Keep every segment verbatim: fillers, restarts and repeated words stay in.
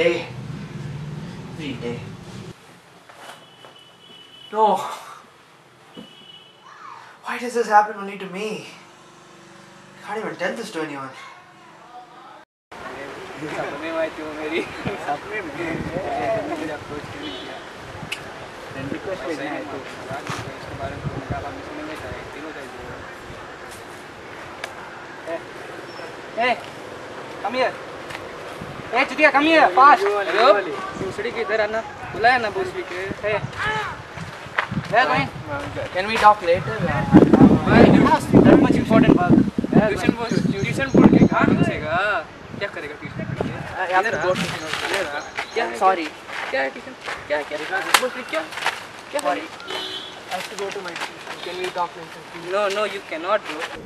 day, every day. No. Why does this happen only to me? I can't even tell this to anyone. Hey, come here. Hey, Chutiya, come here, fast. Hello? Susri ki idhar aana. Bula hai na Busri ke. Hey. Where are you going? Can we talk later? Why? That much important work. Tuition was tuition board ke kahan pusega. Kya karega tuition? Yaar board pusega. Kya? Sorry. Kya tuition? Kya kya? Busri kya? Kya? Sorry. I have to go to my tuition. Can we talk later? No, no, you cannot, bro.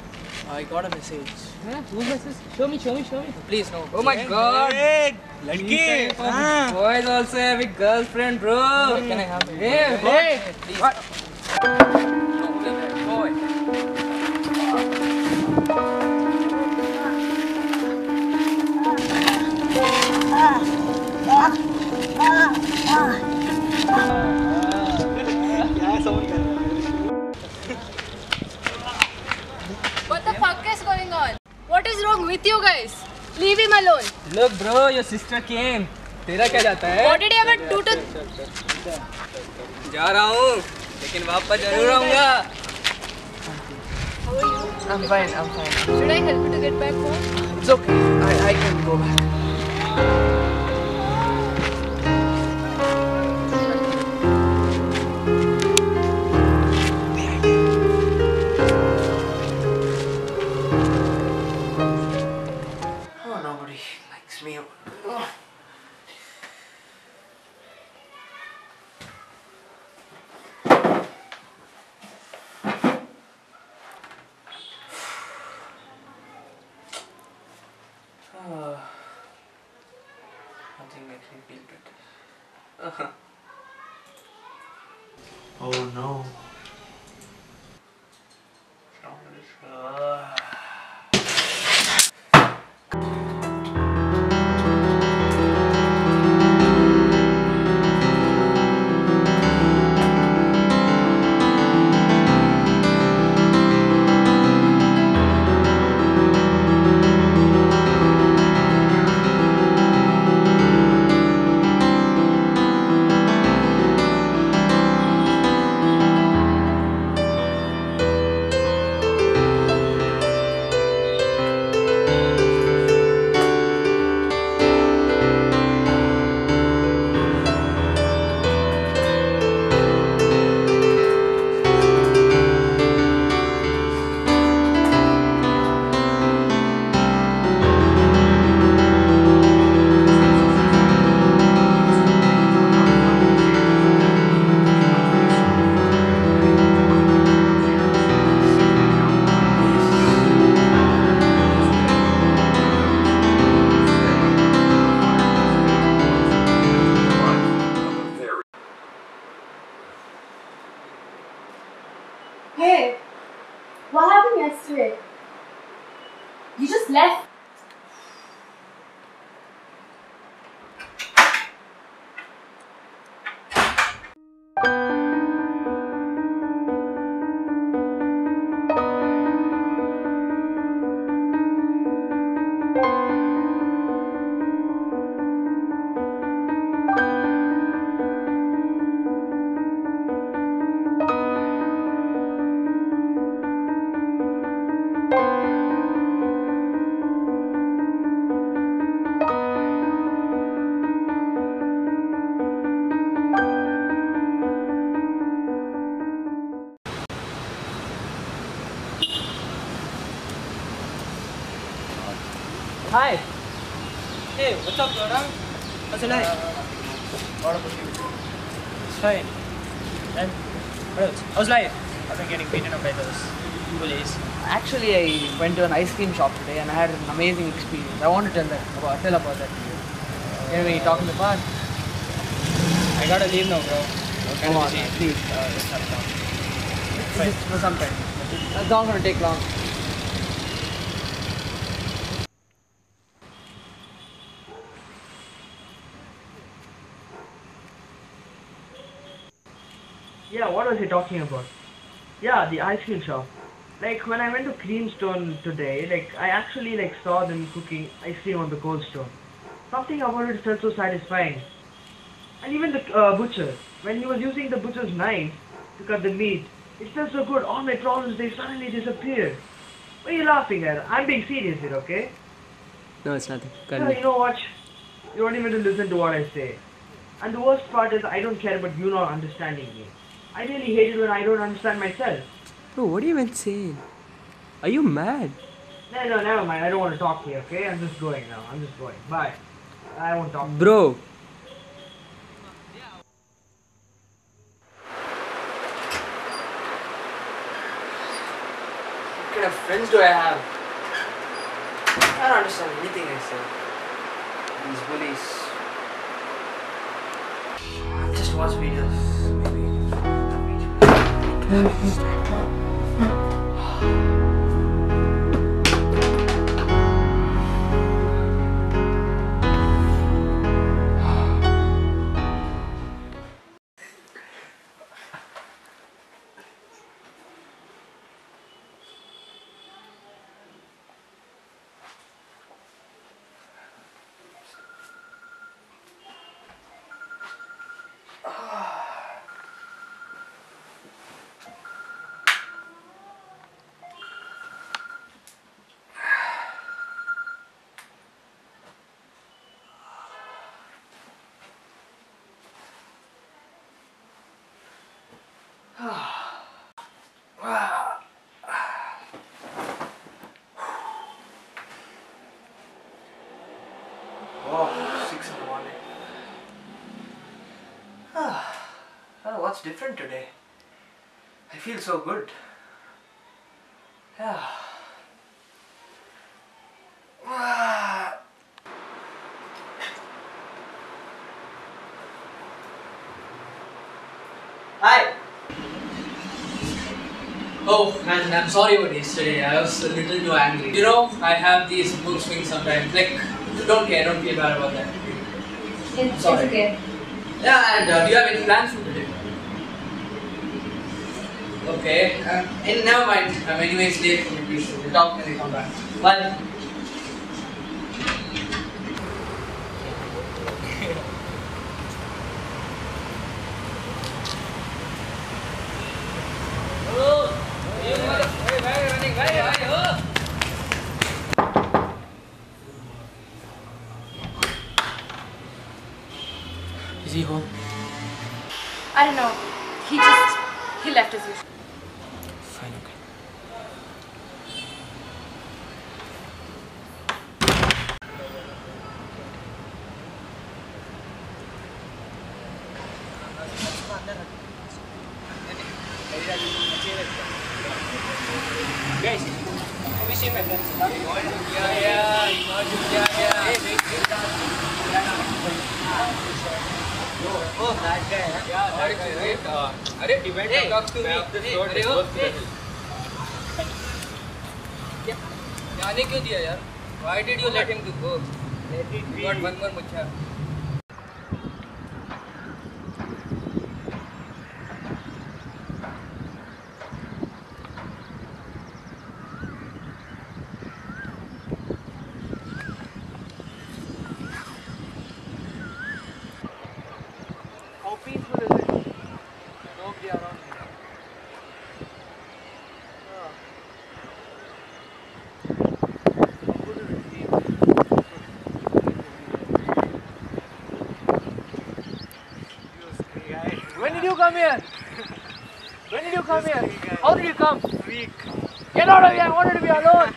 I got a message. Huh? Who message? Show me, show me, show me. Please, no. Oh my God! Hey, ladki. Ah. Boys also have a girlfriend, bro. Mm. Can I have it? Hey, hey, hey. Please. What? Boy. Yeah, someone. What is wrong with you guys? Leave him alone. Look, bro, your sister came. तेरा क्या जाता है? What did you ever do to? जा रहा हूँ, लेकिन वापस जरूर आऊँगा. How are you? I'm fine. I'm fine. Should I help you to get back home? It's okay. I I can go back. Oh no. Hey, what happened yesterday? You just left. Hi. Hey, what's up, Gaurav? How's your life? It's fine. And what else? How's life? I've been getting beaten up by those bullies. Actually, I went to an ice cream shop today and I had an amazing experience. I want to tell that about tell about that to you. Can we talk in the park? I gotta leave now, bro. Come on, please. Uh, just have time. Just for some time. It's not gonna take long. Yeah, what was he talking about? Yeah, the ice cream shop. Like, when I went to Creamstone today, like, I actually, like, saw them cooking ice cream on the cold stone. Something about it felt so satisfying. And even the uh, butcher, when he was using the butcher's knife to cut the meat, it felt so good. All my problems, they suddenly disappeared. Why are you laughing at? I'm being serious here, okay? No, it's nothing. No, you know what? You don't even listen to what I say. And the worst part is I don't care about you not understanding me. I really hate it when I don't understand myself. Bro, what are you even saying? Are you mad? No, no, never mind. I don't want to talk here, okay? I'm just going now. I'm just going. Bye. I won't talk. Bro. What kind of friends do I have? I don't understand anything I say. These bullies. I just watch videos. Maybe. What's different today? I feel so good. Yeah. Hi! Oh man, I'm sorry about yesterday. I was a little too angry. You know, I have these mood swings sometimes. Like, don't care, don't feel bad about that. It's sorry. It's okay. Yeah, and uh, do you have any plans for today? Okay, uh, and never mind. I'm anyways late for the tuition. We'll talk when we come back. Bye. Is he home? I don't know. He just he left us with. Fine, okay. Guys, have you seen my friends? Yeah, yeah, yeah, yeah. Oh, that guy, huh? Yeah, that oh, guy, right? Uh, Arey, divide hey, the to me. This hey, road hey, is worth hey. It. Yeah. Jaane kyun diya, yaar? Why did you oh, let him to go? Let it be. Got one more mucha. Come here. When did you come here? How did you come? Freak. Get out of here! I wanted to be alone.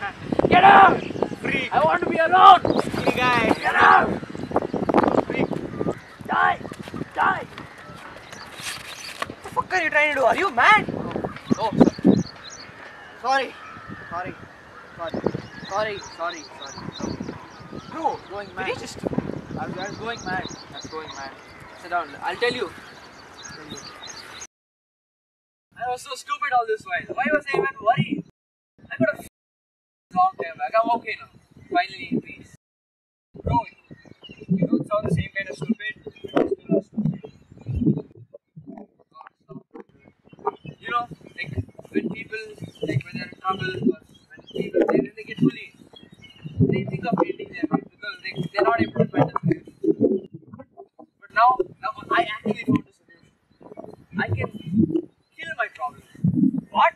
Get out! Freak. I want to be alone. Freak guy. Get out! Freak. Die! Die! What the fuck are you trying to do? Are you mad? Oh, oh sorry. Sorry. Sorry. Sorry. Sorry. Sorry. Sorry. Bro, going mad. Did you just? I was, I was going mad. I was going mad. Sit down. I'll tell you. I was so stupid all this while. Why was I even worried? I could have long time back. I'm okay now. Finally in peace. Bro, you don't sound the same kind of stupid. You still are stupid. God, stop. like when people, like when they're in trouble or when people, they, when they get bullied, they think of hating them because they, they're not able to find a solution. But now, now I actually found a solution. I can kill my problem. What?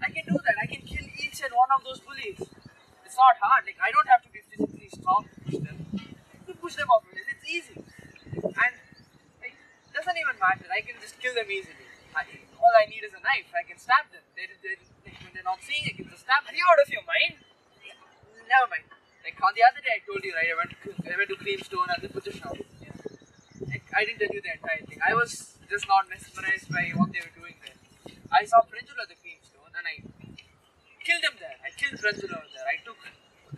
I can do that. I can kill each and one of those bullies. It's not hard. Like I don't have to be physically strong to push them. To push them off, it's easy. And like, it doesn't even matter. I can just kill them easily. I, all I need is a knife. I can stab them. They, they, they, when they're not seeing, I can just stab them. Are you out of your mind? Yeah. Never mind. Like on the other day, I told you, right? I went to, I went to Creamstone and the butcher shop. Yeah. Like, I didn't tell you the entire thing. I was just not mesmerized by what they were doing there. I saw Prindula the Creamstone and I killed him there. I killed Prindula there. I took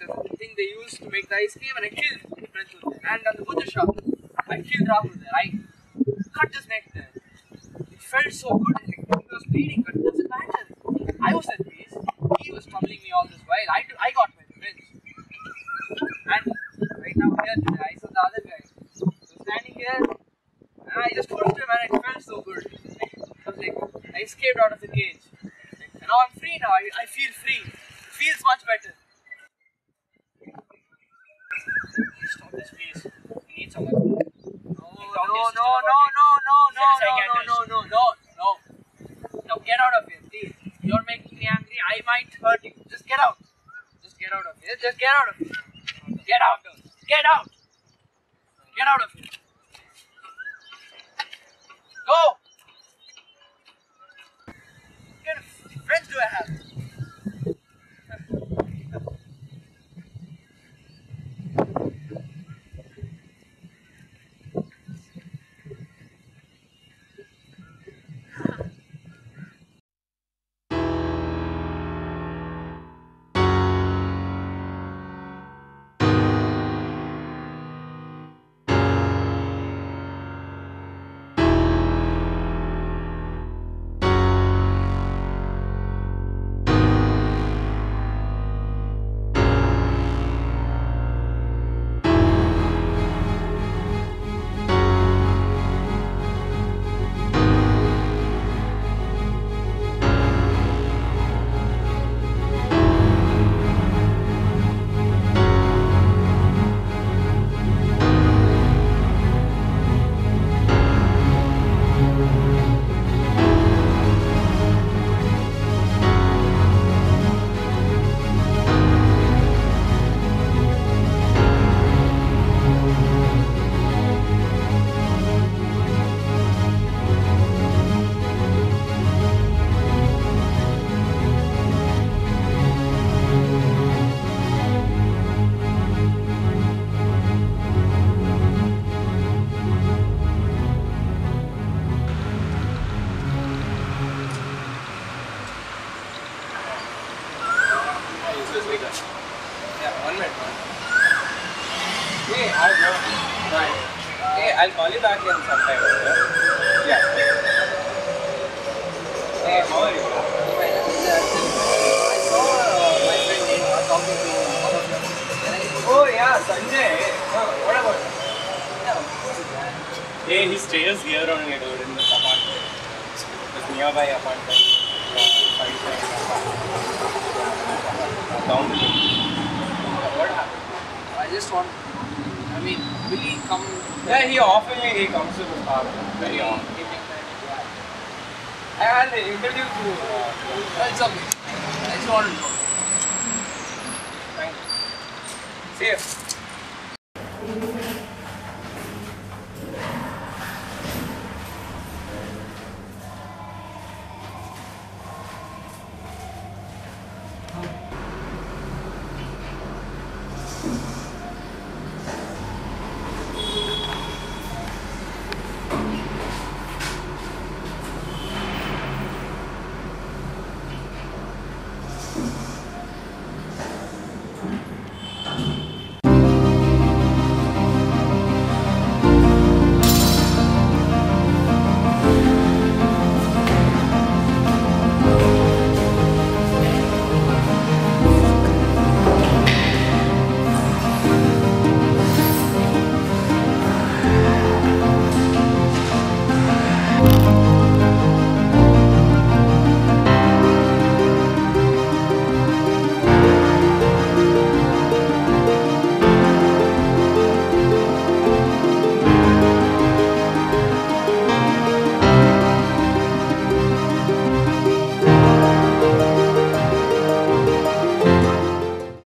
the thing they used to make the ice cream and I killed Prindula there. And at the butcher shop, I killed Rahul there. I cut his neck there. It felt so good. Like, he was bleeding, but it doesn't matter. I was at peace. He was troubling me all this while. I, I got my revenge. And right now here today, I saw the other guy. So standing here, and I just pushed him and it felt so good. Like, I, was like, I escaped out of the cage. Like, and now I'm free now. I, I feel free. It feels much better. Please stop this, please. We need someone. No, no, no, no, no, no, no, no, no, no, no, no. Now get out of here, please. You're making me angry. I might hurt you. Just get out. Just get out of here. Just get out of here. Get out. Get out. Get out of here. Go. What kind of friends do I have? I'll call you back in some time. Yeah. Yeah. Hey, how are you? I saw uh, my friend in talking to all of them. Oh yeah, Sanjay. Oh, what about him? Yeah. Hey, he stays here only, dude, in this apartment. This nearby apartment. Down the road. What happened? I just want. I mean, will he come? Yeah, he often he comes to the park. Very often. Evening time, yeah. I had an interview to... Uh, it's okay. I just wanted to know. Thank you. See you.